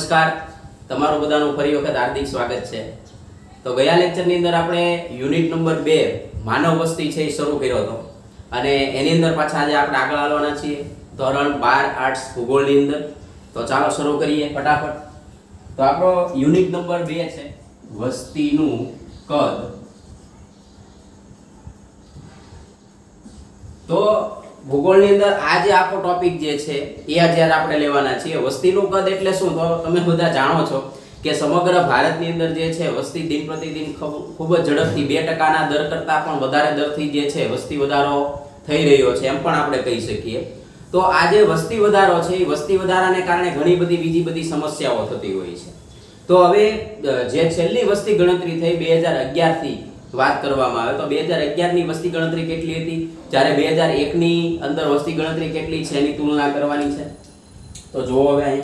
नमस्कार, तमारू बधानु फरी वखत हार्दिक स्वागत छे। तो गया लेक्चर नी अंदर आपणे यूनिट नंबर 2 मानव वस्ती छे शुरू कर्यो तो अने एनी अंदर पाछा आज आपणे आगळ आववाना छीए धोरण 12 आर्ट्स भूगोल नी अंदर। तो चालो शुरू करिए फटाफट। तो आपणो यूनिट नंबर 2 छे वस्तीनुं कद। तो भूगोल नी अंदर आज आपो टॉपिक जे छे ए आज आपणे लेवाना छीए वस्तीनुं कद एटले शुं। तो तमे बधा जाणो छो के समग्र भारत नी अंदर जे छे वस्ती दिन प्रतिदिन खूब ज झड़पथी 2% ना दर करता पण वधारे दरथी जे छे वस्ती वधारो थई रह्यो छे एम पण आपणे कही सकीए। तो आज वस्ती वधारो छे ई वस्ती वधाराने कारणे घणी बधी बीजी बधी समस्याओ थती होय छे। तो हवे जे छेल्ली वस्ती गणतरी थई 2011 थी वात करवामां आवे तो 2011 नी वस्ती गणतरी केटली हती, ज्यारे 2001 नी अंदर वस्ती गणतरी केटली छे एनी तुलना करवानी छे। तो जोओ हवे अहीं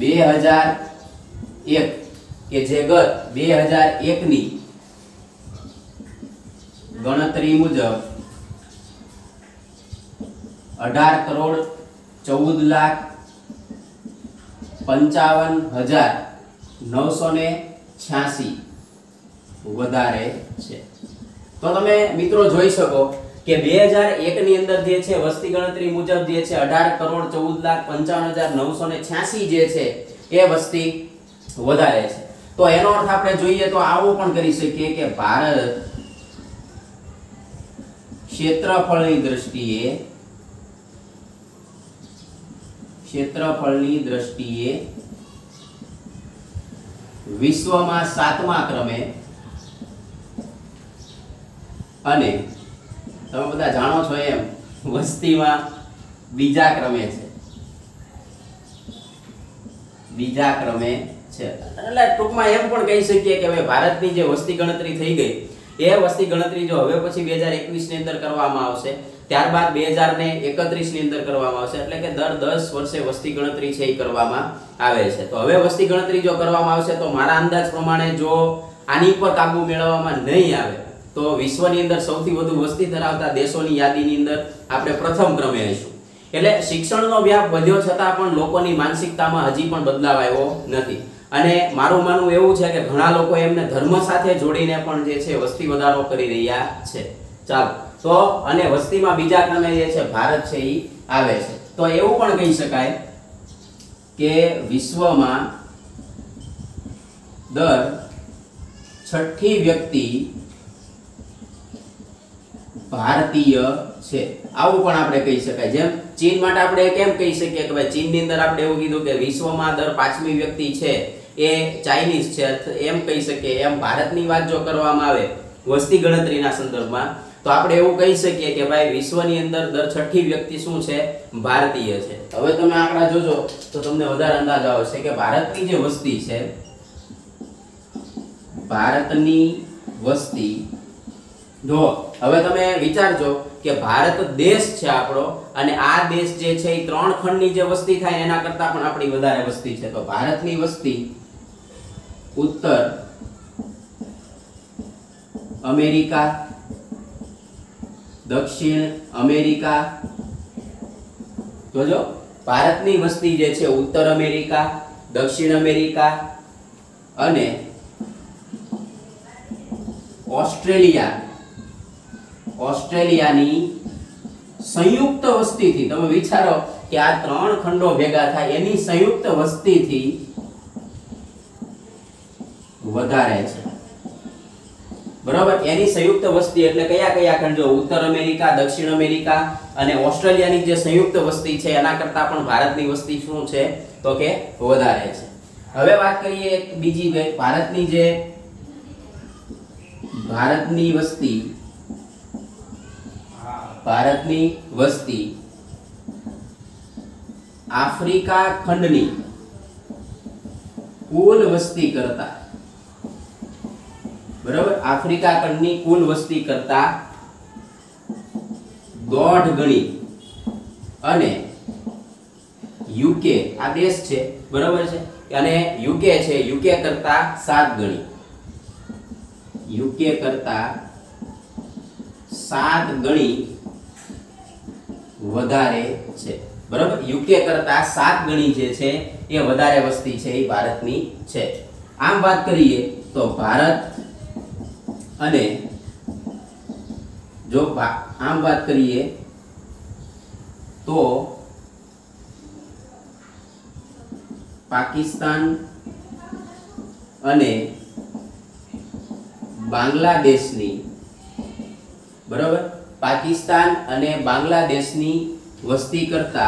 2001 के जे गत 2001 नी गणतरी मुजब 18,14,55,986 वधारे छे। तो तमे मित्रों जोई शको के 2001 नी अंदर जे छे वस्ती गणतरी मुजब जे छे 18,14,55,986 जे छे ए वस्ती वधारे छे। तो एनो अर्थ आपणे जोईए तो आवो पण करी सकीए के भारत क्षेत्रफळनी दृष्टिए विश्वमां 7मा क्रमे अने तमे बधा जाणो छो एम वस्तीमां बीजा क्रमे छे। એટલે ટૂંકમાં એમ પણ કહી સકીએ કે હવે ભારતની જે વસ્તી ગણતરી થઈ ગઈ એ વસ્તી ગણતરી જો હવે પછી 2021 ની અંદર કરવામાં આવશે, ત્યારબાદ 2031 ની અંદર કરવામાં આવશે, એટલે કે દર 10 વર્ષે વસ્તી ગણતરી છે એ કરવામાં આવે છે। તો હવે વસ્તી ગણતરી જો કરવામાં આવશે તો મારા અંદાજ પ્રમાણે જો આની પર કાબુ મેળવવામાં નહીં આવે तो विश्व नी अंदर सौथी वधु वस्ती धरावता देशों नी यादी नी अंदर आपणे प्रथम क्रमे हशुं। एटले शिक्षणनो व्याप वध्यो छतां पण लोकोनी मानसिकतामां हजी पण बदलाव आव्यो नथी अने मारुं मानवुं एवुं छे के घणा लोको एमने धर्म साथे जोडीने पण जे छे वस्ती वधारो करी रह्या छे। चालो तो अने वस्तीमां बीजा क्रमे जे छे भारत छे ई आवे छे। तो एवुं पण कही शकाय के विश्वमां दर 6थी व्यक्ति भारतीय छे आवुं पण आपणे कही शकाय। जेम चीन माटे आपणे केम कही सकीए के भाई चीन नी अंदर आपणे एवुं कीधुं के विश्वमां दर 5मी व्यक्ति छे ए चाइनीज छे, एम कही सकीए। एम भारतनी वात जो करवामां आवे वस्ती गणतरीना संदर्भमां तो आपणे एवुं कही सकीए के भाई विश्वनी अंदर दर 6थी व्यक्ति शुं छे भारतीय छे। हवे तमे आंकड़ा जोजो तो तमने वधारे अंदाज आवशे के भारतनी जे वस्ती छे भारतनी वस्ती जो हवे तमे विचारजो के भारत देश छे आपणो अने आ देश जे छे ई 3 खंडनी जे वस्ती थाय एना करता पण आपणी वधारे वस्ती छे। तो भारतनी वस्ती उत्तर अमेरिका, दक्षिण अमेरिका, जोजो भारतनी वस्ती जे छे उत्तर अमेरिका, दक्षिण अमेरिका अने ऑस्ट्रेलिया संयुक्त वस्ती थी। तमे विचारो कि आ 3 खंडो भेगा थाय एनी संयुक्त वस्ती थी वधारे छे, बराबर। एनी संयुक्त वस्ती एटले कया कया खंड जो उत्तर अमेरिका, दक्षिण अमेरिका अने ऑस्ट्रेलिया नी जे संयुक्त वस्ती छे एना करता पण भारत नी वस्ती शुं छे तो के वधारे छे। हवे वात करीए बीजी भारतनी वस्ती आफ्रिका खंडनी कुल वस्ती करता, बराबर, आफ्रिका खंडनी कुल वस्ती करता 1.5 गणी अने यूके आ देश छे, बराबर छे, अने यूके छे यूके करता 7 गणी यूके करता 7 गणी वधारे छे। बराबर यूके करता 7 गणी जे वधारे वस्ती है भारतनी छे। आम बात करिए तो भारत अने जो आम बात करिए तो पाकिस्तान अने बांग्लादेशनी बराबर पाकिस्तान अने बांग्लादेशनी वस्ती करता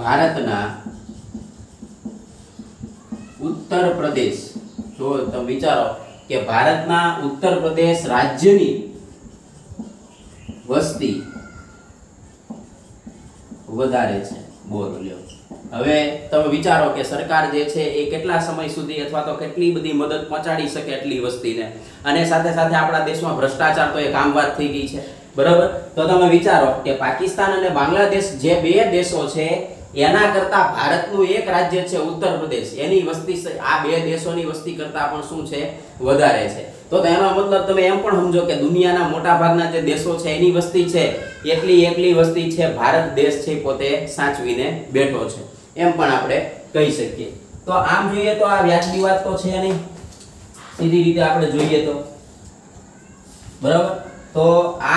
भारतना उत्तर प्रदेश जो तुम विचारो कि भारतना उत्तर प्रदेश राज्यनी वस्ती वधारे छे। बोलो हवे तमे विचारो के सरकार जे छे ए केटला समय सुधी अथवा तो केटली बधी मदद पहोंचाडी सके एटली वस्तीने, अने साथे साथे आपणा देशमां भ्रष्टाचार तो एक आम वात थई गई छे बराबर। तो तमे विचारो के पाकिस्तान अने बांग्लादेश जे बे देशो छे एना करता भारतनु एक राज्य छे उत्तर प्रदेश, एनी वस्ती आ बे देशोनी वस्ती करता पण शुं छे वधारे छे। तो एनो मतलब तमे एम पण समजो के दुनियाना मोटा भागना जे देशो छे एनी वस्ती छे एकली वस्ती छे भारत देश छे पोते साचवीने बेठो छे एम पण आपणे कही सकीए। तो आम जोईए तो आ व्याजबी वात तो छे नहीं, सीधी रीते आपणे जोईए तो बराबर। तो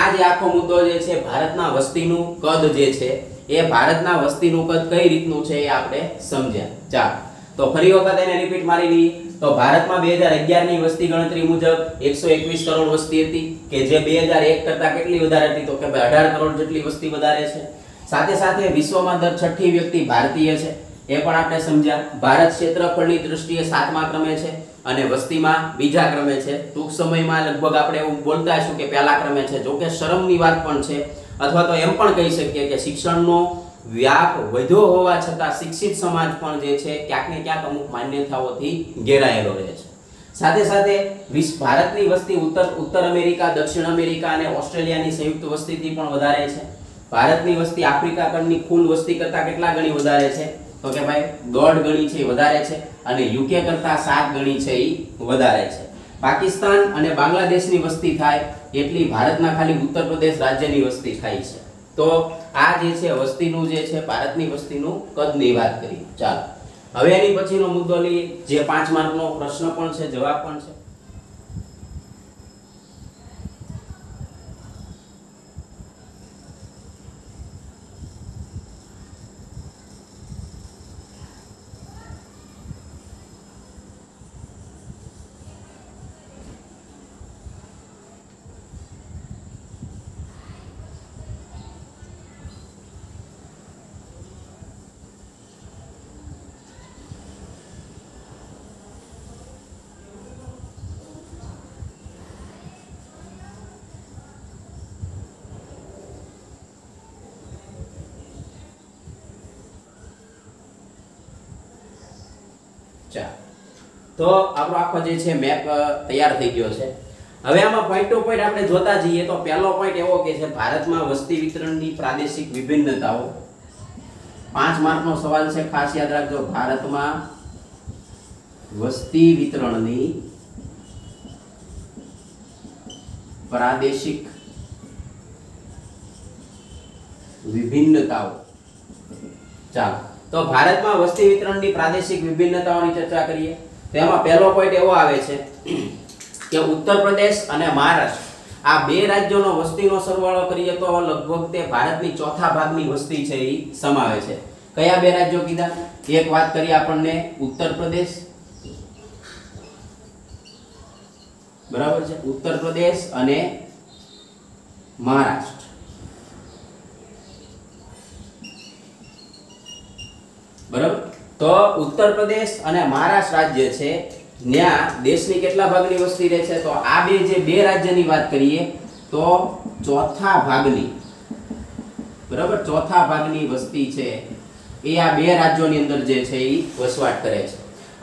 आज आखो मुद्दो जे छे भारतना वस्तीनु कद जे छे ये भारतना वस्तीनु कद कई रीतनु छे ये आपणे समज्या। चालो तो फरी वखत एने रिपीट मारी ली। तो भारत में 2011 नी वस्ती गणतरी मुजब 121 करोड़ वस्ती हती के जे 2001 करता केटली वधारे हती, तो के 18 करोड़ जेटली वस्ती वधारे छे। साथे साथे विश्व में दर 6 व्यक्ति भारतीय छे ए पण आपणे समज्या। भारत क्षेत्रफळनी दृष्टिए 7मा क्रमे छे अने वस्ती में बीजा क्रमे छे। टूंक समय में लगभग आपणे एवुं बोलता हशुं के पहला क्रमे छे, जो के शरमनी वात पण छे अथवा तो एम पण कही सकीए के शिक्षणनो व्याप वध्यो होवा छतां शिक्षित समाज पण जे छे क्यांक ने क्यांक अमुक मान्यताओथी घेरायेलो रहे छे। साथे साथे भारतनी वस्ती उत्तर अमेरिका, दक्षिण अमेरिका अने ऑस्ट्रेलियानी संयुक्त वस्तीथी पण वधारे छे। भारतनी वस्ती आफ्रिका खंडनी कुल वस्ती करता केटला गणी वधारे छे, तो के भाई 1.5 गणी छे वधारे छे अने यूके करता 7 गणी छे वधारे छे। पाकिस्तान अने बांग्लादेश नी वस्ती थाय एटली भारतना खाली उत्तर प्रदेश राज्य नी वस्ती थाय छे। तो आ जे छे वस्तीनु जे छे भारतनी वस्तीनु कदनी वात करी। चालो हवे एनी पछीनो मुद्दो लईए जे 5 मार्कनो प्रश्न पण छे, जवाब पण छे। तो आपणो आखो जे छे मैप तैयार थई गयो छे। हवे आमां पॉइंट टू पॉइंट आपणे जोता जईए तो पहेलो पॉइंट एवो के छे भारत में वस्ती वितरणनी प्रादेशिक विभिन्नताओ। 5 मार्कनो सवाल छे, खास याद राखजो। भारत में वस्ती वितरणनी प्रादेशिक विभिन्नताओ। चालो तो भारत में वस्ती वितरण की प्रादेशिक विभिन्नताओं की चर्चा करिए। तो एमां पहलो पॉइंट एवो आवे छे के उत्तर प्रदेश अने महाराष्ट्र आ बे राज्योनो वस्तीनो सरवाळो करीए तो लगभग ते भारतनी चौथा भागनी वस्ती छे ई समावे छे। कया बे राज्यो कीधा? एक वात करी आपणे उत्तर प्रदेश बराबर छे, उत्तर प्रदेश अने महाराष्ट्र। तो उत्तर प्रदेश अने महाराष्ट्र राज्य छे न्या देशनी केटला भागनी वस्ती रहे छे? तो आ बे जे बे राज्यनी वात करीए तो चौथा भागनी वस्ती छे ए आ बे राज्योनी अंदर जे छे ई वसवाट करे छे।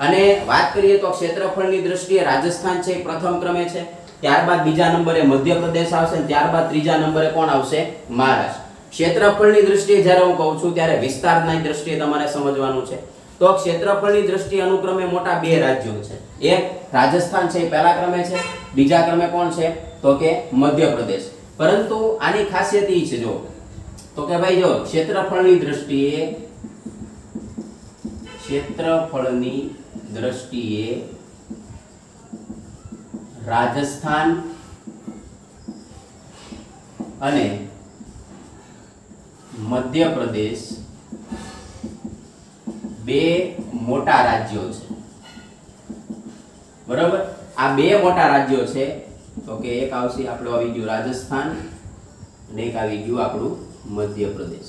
अने वात करीए तो क्षेत्रफळनी दृष्टिए राजस्थान छे प्रथम क्रमे छे, त्यारबाद बीजा नंबरे मध्य प्रदेश आवशे, त्यारबाद त्रीजा नंबरे कोण आवशे? महाराष्ट्र। क्षेत्रफळनी दृष्टिए ज्यारे हुं कहूं छुं त्यारे विस्तारनी दृष्टिए तमारे समजवानुं छे। तो क्षेत्रफल दृष्टि अनुक्रमे मोटा बे राज्यों छे, एक राजस्थान छे पहला क्रमे छे, बीजा क्रमे कोण छे तो के मध्य प्रदेश। परंतु आनी खासियत ई छे जो तो के भाई जो क्षेत्रफल दृष्टिए राजस्थान अने मध्य प्रदेश बे मोटा राज्यों छे, बराबर। आ बे मोटा राज्यों छे तो के एक आवशे आपलो आवी गयो राजस्थान ने एक आवी गयो आपलो मध्य प्रदेश।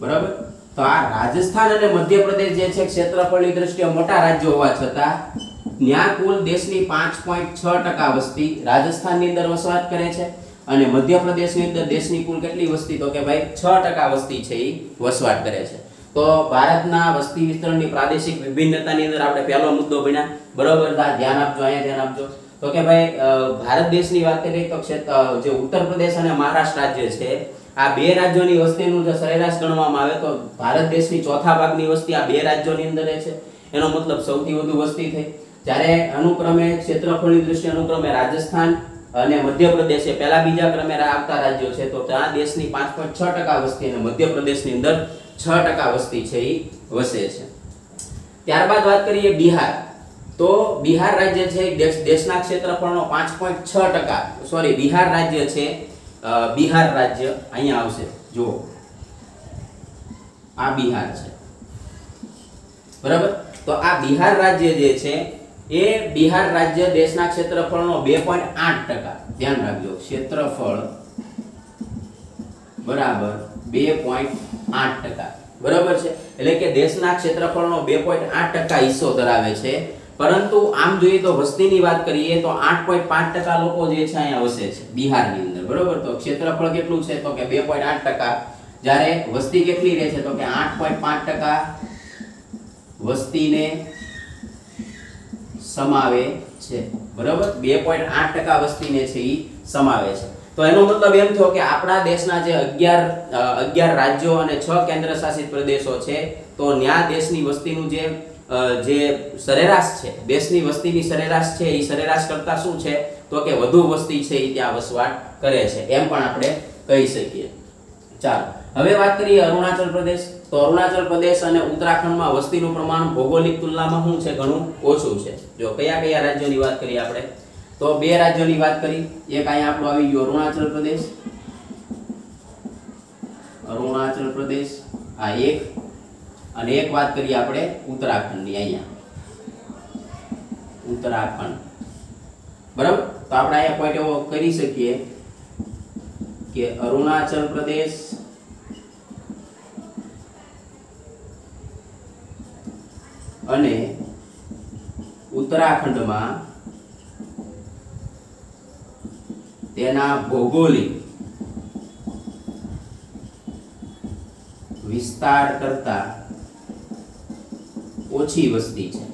बराबर, तो आ राजस्थान अने मध्य प्रदेश जे छे क्षेत्रफळनी दृष्टिए मोटा राज्य होवा छतां न्याय कुल देशनी 5.6% वस्ती राजस्थान नी अंदर वसवाट करे छे अने मध्य प्रदेश नी अंदर देशनी कुल केटली वस्ती तो के भाई 6% वस्ती छे ई वसवाट करे छे। तो भारतना वस्ती वितरणनी प्रादेशिक विभिन्नतानी अंदर आपणे पहेलो मुद्दो भण्या, बरोबर। ध्यान आपजो, अहींया ध्यान आपजो तो के भाई भारत देशनी वात करीए तो क्षेत्र जे उत्तर प्रदेश अने महाराष्ट्र राज्य छे आ बे राज्योनी वस्तीनुं जे सरेराश गणवामां आवे तो भारत देशनी चौथा भागनी वस्ती आ बे राज्योनी अंदर छे। एनो मतलब सौथी वधु वस्ती थई। जारे अनुक्रमे क्षेत्रफळनी दृष्टिए अनुक्रमे राजस्थान अने मध्य प्रदेश पहला बीजा क्रमे आवता राज्यो छे तो आ देशनी 5.6% वस्ती अने मध्य प्रदेशनी अंदर 6% वस्ती छे ई वसे छे। त्यारबाद वात करीए बिहार, तो बिहार राज्य छे देशना क्षेत्रफळनो 5.6% सॉरी बिहार राज्य छे, बिहार राज्य अहींया आवशे जो आ बिहार छे, बराबर। तो आ बिहार राज्य जे छे ए बिहार राज्य देशना क्षेत्रफळनो 2.8% ध्यान राखजो, क्षेत्रफळ बराबर 2.8%, बराबर छे। એટલે કે દેશના ક્ષેત્રફળનો 2.8% હિસ્સો ધરાવે છે, પરંતુ આમ જોઈએ તો વસ્તીની વાત કરીએ તો 8.5% લોકો જે છે અહીંયા વસે છે બિહારની અંદર, બરાબર। તો ક્ષેત્રફળ કેટલું છે તો કે 2.8%, જ્યારે વસ્તી કેટલી રહે છે તો કે 8.5% વસ્તીને समावे छे, बराबर। 2.8% वस्ती ने छे ई समावे छे। तो एनो मतलब एम थयो के आपणा देशना जे 11 राज्यो अने 6 केंद्रशासित प्रदेशो छे तो न्या देशनी वस्तीनुं जे सरेराश छे, देशनी वस्तीनी सरेराश छे ई सरेराश करता शुं छे तो के वधु वस्ती छे ई त्यां वसवाट करे छे एम पण आपणे कही सकीए। चालो हवे वात करीए अरुणाचल प्रदेश। तो अरुणाचल प्रदेश अने उत्तराखंड में वस्ती प्रमाण भौगोलिक तुलना में शुं छे घणुं ओछुं छे। जो क्या क्या राज्यों की बात करीए आपणे तो बे राज्यों की बात करी, एक अहींया आपणो आवी गयो अरुणाचल प्रदेश, अरुणाचल प्रदेश आ एक, अने एक बात करीए आपणे उत्तराखंड नी, अहींया उत्तराखंड, बराबर। तो आपणे अहींया पॉइंट एवो करी सकीए के अरुणाचल प्रदेश अने उत्तराखंड में तेना भौगोलिक विस्तार करता ओछी वस्ती है।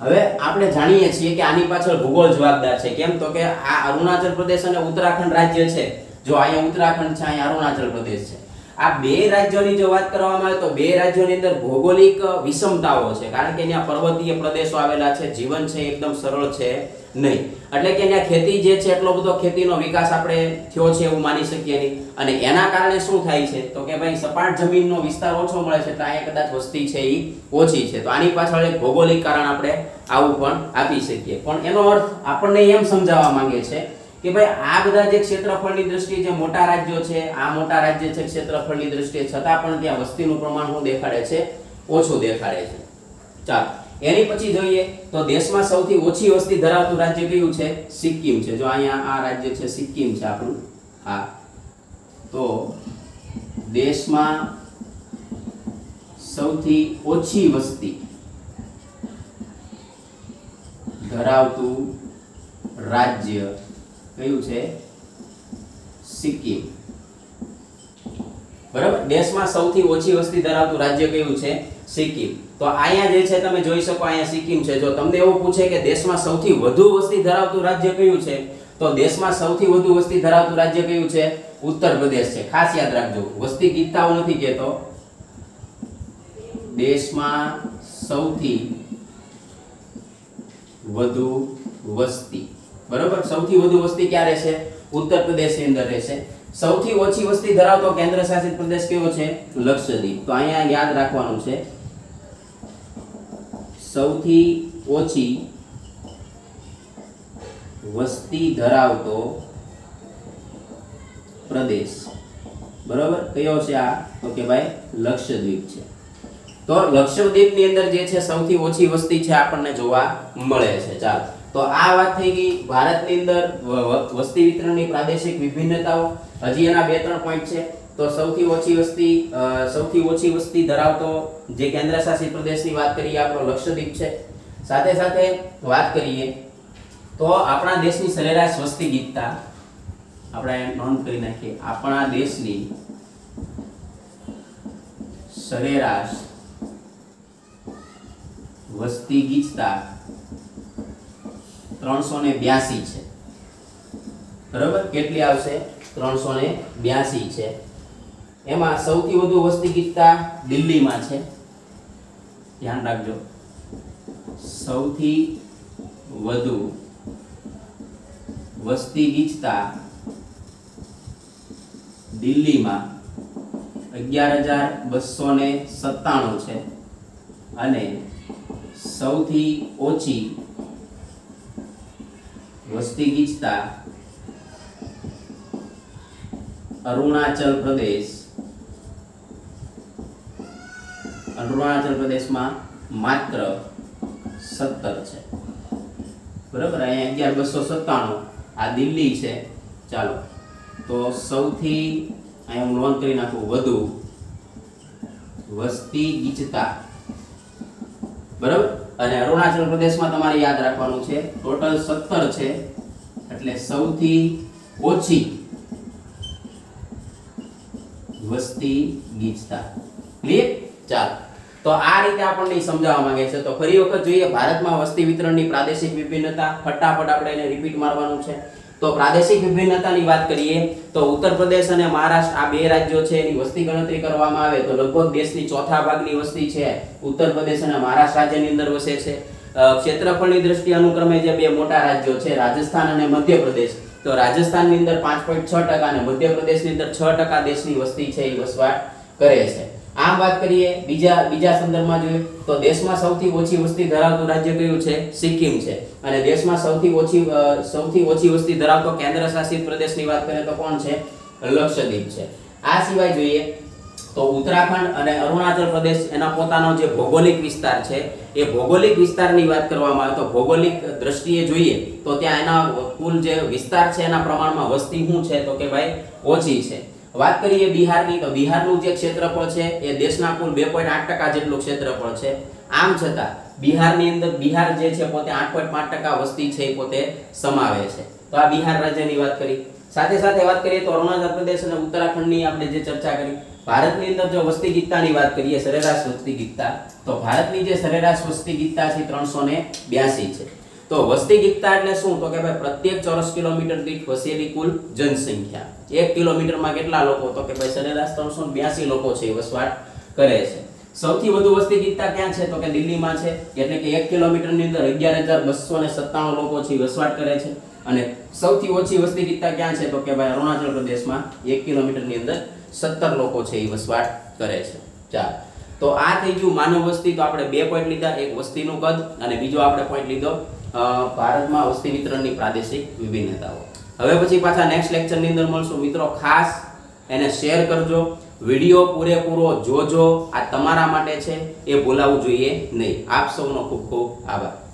हवे आपणे जाणीए छीए के आनी पाछळ भूगोल जवाबदार छे, केम तो के आ अरुणाचल प्रदेश अने उत्तराखंड राज्य छे, जो अहींया उत्तराखंड छे अहींया अरुणाचल प्रदेश छे। आ बे राज्योनी जो बात करवामां आवे तो बे राज्योनी अंदर भौगोलिक विषमताओं छे, कारण के अहींया पर्वतीय प्रदेशो आवेला छे, जीवन छे एकदम सरल छे नहीं, एटले के अहींया खेती जे छे એટલો બધો ખેતીનો વિકાસ આપણે થયો છે એવું માની શકીએ નહીં, અને એના કારણે શું થાય છે તો કે ભાઈ સપાટ જમીનનો વિસ્તાર ઓછો મળે છે એટલે અહીંયા કદાચ વસ્તી છે ઈ ઓછી છે, તો આની પાછળ એક ભૌગોલિક કારણ આપણે આવું પણ આપી શકીએ। પણ એનો અર્થ આપણને એમ સમજાવવા માંગે છે કે ભાઈ આ બધા જે ક્ષેત્રફળની દ્રષ્ટિએ જે મોટા રાજ્યો છે આ મોટા રાજ્ય છે ક્ષેત્રફળની દ્રષ્ટિએ છતાં પણ ત્યાં વસ્તીનું પ્રમાણ શું દેખાડે છે ઓછું દેખાડે છે। ચાલો એની પછી જોઈએ તો દેશમાં સૌથી ઓછી વસ્તી ધરાવતું રાજ્ય કયું છે? સિક્કિમ છે। જો અહીંયા આ રાજ્ય છે સિક્કિમ છે આપણું, હા, તો દેશમાં સૌથી ઓછી વસ્તી ધરાવતું રાજ્ય क्यों छे? सिक्किम, बराबर। देश में सौथी ओछी वस्ती धरावतु राज्य क्यों छे? सिक्किम। तो आया जे छे तमे जोई सको आया सिक्किम छे। जो तमने एवुं पूछे के देश में सौथी वधु वस्ती धरावतु राज्य क्यों छे तो देश में સૌથી વધુ વસ્તી ધરાવતું રાજ્ય કયું છે? उत्तर प्रदेश है। खास याद रखो वस्ती गीताओ नहीं कहते। देश में सौथी वधु वस्ती, बराबर, सौथी वधु वस्ती क्या रहे? उत्तर प्रदेश के अंदर रहे। સૌથી ઓછી વસ્તી ધરાવતો કેન્દ્ર શાસિત પ્રદેશ કયો છે? લક્ષદ્વીપ। તો અહીંયા યાદ રાખવાનું છે સૌથી ઓછી વસ્તી ધરાવતો પ્રદેશ, બરાબર, કયો છે આ? તો કે ભાઈ લક્ષદ્વીપ છે। તો લક્ષદ્વીપની અંદર જે છે સૌથી ઓછી વસ્તી છે આપણને જોવા મળે છે। ચાલો, તો આ વાત થઈ ગઈ ભારતની અંદર વસ્તી વિતરણની પ્રાદેશિક વિભિન્નતાઓ। હજી એના 2-3 પોઈન્ટ છે। તો સૌથી ઓછી વસ્તી ધરાવતો જે કેન્દ્રશાસિત પ્રદેશની વાત કરીએ આપણો લક્ષદ્વીપ છે। સાથે સાથે વાત કરીએ તો આપણા દેશની સરેરાશ વસ્તી ગીતતા આપણે નોંધ કરી નાખીએ। આપણા દેશની સરેરાશ વસ્તી ગીચતા 382 છે, બરાબર, કેટલી આવશે? 382 છે। એમાં સૌથી વધુ વસ્તી ગીચતા દિલ્હીમાં છે, ધ્યાન રાખજો। સૌથી વધુ વસ્તી ગીચતા दिल्ली में 11,297 है अने सौथी ओछी वस्ती गीचता अरुणाचल प्रदेश में मात्र 17 है, बराबर, 11,297 आ दिल्ली है। चलो, तो सौथी अहीं नोंध करी नाखो वधु वस्ती गीचता, बराबर, अने अरुणाचल प्रदेश में तमारे याद रखवानुं छे टोटल 17 छे। एटले सौथी ओछी वस्ती गीचता, क्लियर? चालो, तो आ रीते आपणे समजाववा मांगे छे। तो फरी वखत जोईए भारत में वस्ती वितरणनी प्रादेशिक विभिन्नता। फटाफट आपणे एने रिपीट मारवानुं छे। तो प्रादेशिक विभिन्नता की बात करिए तो उत्तर प्रदेश और महाराष्ट्र आ बे राज्यों से वस्ती गणतरी करवामां आवे तो लगभग देश की चौथा भागनी वस्ती है उत्तर प्रदेश और महाराष्ट्र राज्य की अंदर वसे छे। क्षेत्रफल की दृष्टि अनुक्रमे जे बे मोटा राज्यों छे राजस्थान और मध्य प्रदेश। तो राजस्थान की अंदर 5.6% और मध्य प्रदेश की अंदर 6% देश की वस्ती है वसवाट करे छे। आम बात करिए बीजा संदर्भ में जोईए तो देश में सौथी ओछी वस्ती धरावतो राज्य क्यूँ है? सिक्किम है। और देश में सौथी ओछी वस्ती धरावतो केन्द्र शासित प्रदेश की बात करें तो कौन है? लक्षद्वीप है। आ सिवाय जोईए तो उत्तराखंड और अरुणाचल प्रदेश एना पोतानो जे भौगोलिक विस्तार है ये भौगोलिक विस्तार की बात करवामां आवे तो भौगोलिक दृष्टिए जोईए तो त्यां एना कुल जे विस्तार है एना प्रमाण में वस्ती शुं है तो के भाई ओछी है। बात करिए बिहार की तो बिहार नु जे क्षेत्रफल है ये देश ना कुल 2.8% जेटलू क्षेत्रफल है। आम छता बिहार नी अंदर बिहार जे छे पोते 8.5% वस्ती छे पोते समावे छे। तो आ बिहार राज्य नी बात करी। साथे साथे बात करिए तो अरुणाचल प्रदेश अने उत्तराखंड नी आपणे जे चर्चा करी। भारत नी अंदर जो वस्ती गीचता नी बात करिए सरेराश वस्ती गीचता तो भारत नी जे सरेराश वस्ती गीचता छे 382 छे। तो वस्ती गीचता एटले शुं तो के भाई प्रत्येक चौरस किलोमीटर दीठ वसेली कुल जनसंख्या। 1 किलोमीटर में केटला लोको तो के भाई सरेराश 382 लोको छे वसवाट करे छे। સૌથી વધુ વસ્તી ગીચતા ક્યાં છે? તો કે દિલ્હીમાં છે, એટલે કે 1 કિલોમીટર ની અંદર 11,297 લોકો છે વસવાટ કરે છે। અને સૌથી ઓછી વસ્તી ગીચતા ક્યાં છે? તો કે ભાઈ અરુણાચલ પ્રદેશમાં 1 કિલોમીટર ની અંદર 17 લોકો છે એ વસવાટ કરે છે। ચાલો, તો આ થઈ ગયું માનવ વસ્તી। તો આપણે 2 પોઈન્ટ લીધા, એક વસ્તીનું કદ અને બીજો આપણે પોઈન્ટ લીધો भारत में वस्ती वितरण की प्रादेशिक विभिन्नताओं। हवे पछी पाछा नेक्स्ट लेक्चर नी अंदर मळशुं। मित्रों, खास एने शेर करजो, विडियो पूरेपूरो जोजो। आ तमारा माटे छे, ए बोलावुं जोईए नहीं। आप सौनो खूब खूब आभार।